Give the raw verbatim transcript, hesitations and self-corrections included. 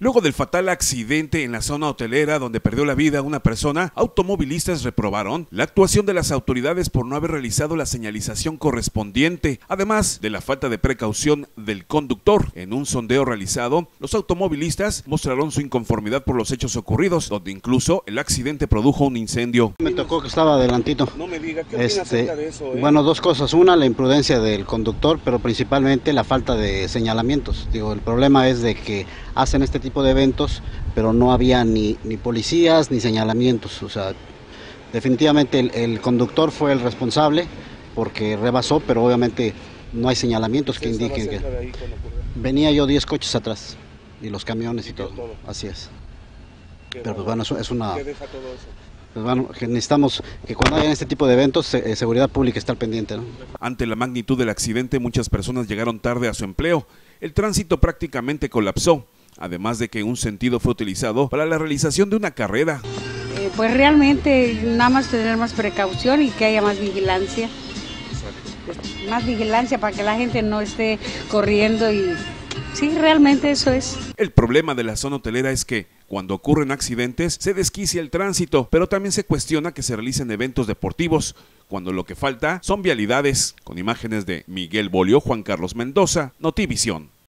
Luego del fatal accidente en la zona hotelera donde perdió la vida una persona, automovilistas reprobaron la actuación de las autoridades por no haber realizado la señalización correspondiente, además de la falta de precaución del conductor. En un sondeo realizado, los automovilistas mostraron su inconformidad por los hechos ocurridos, donde incluso el accidente produjo un incendio. Me tocó que estaba adelantito. No me diga, ¿qué opinas este, acerca de eso? Eh? Bueno, dos cosas. Una, la imprudencia del conductor, pero principalmente la falta de señalamientos. Digo, el problema es de que hacen este tipo tipo de eventos, pero no había ni, ni policías ni señalamientos. O sea, definitivamente el, el conductor fue el responsable porque rebasó, pero obviamente no hay señalamientos que indiquen que... Venía yo diez coches atrás y los camiones y, y todo. todo. Así es. Qué pero pues bueno, es, es una... ¿Qué deja todo eso? Pues bueno, necesitamos que cuando haya este tipo de eventos, eh, seguridad pública estar pendiente, ¿no? Ante la magnitud del accidente, muchas personas llegaron tarde a su empleo. El tránsito prácticamente colapsó, además de que un sentido fue utilizado para la realización de una carrera. Eh, pues realmente nada más tener más precaución y que haya más vigilancia. Pues más vigilancia para que la gente no esté corriendo y sí, realmente eso es. El problema de la zona hotelera es que cuando ocurren accidentes se desquicia el tránsito, pero también se cuestiona que se realicen eventos deportivos, cuando lo que falta son vialidades. Con imágenes de Miguel Bolio, Juan Carlos Mendoza, Notivisión.